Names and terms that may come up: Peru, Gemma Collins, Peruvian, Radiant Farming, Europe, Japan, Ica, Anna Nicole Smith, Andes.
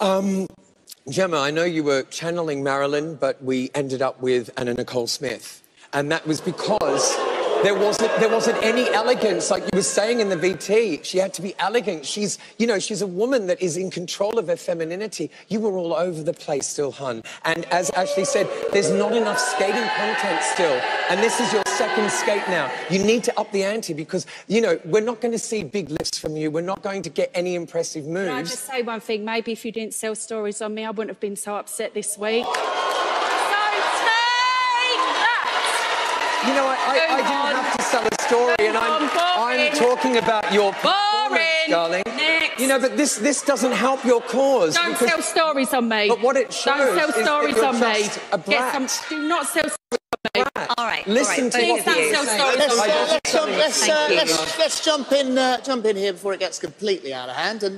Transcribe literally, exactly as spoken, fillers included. Um, Gemma, I know you were channeling Marilyn, but we ended up with Anna Nicole Smith. And that was because there wasn't, there wasn't any elegance. Like you were saying in the V T, she had to be elegant. She's, you know, she's a woman that is in control of her femininity. You were all over the place still, hun. And as Ashley said, there's not enough skating content still. And this is your second skate now. You need to up the ante because, you know, we're not going to see big lifts from you. We're not going to get any impressive moves. Can I just say one thing? Maybe if you didn't sell stories on me, I wouldn't have been so upset this week. You know, I, I, I didn't have to sell a story, and I'm, I'm talking about your performance, darling. Next. You know, but this this doesn't help your cause. Don't sell stories on me. But what it shows Don't sell stories is that you're on just me. a brat. Yes, I'm, do not sell stories on me. Brat. All right. Listen all right. to Please what Please don't sell stories on me. Let's, uh, let's, jump, let's, uh, let's, let's jump, in, uh, jump in here before it gets completely out of hand. And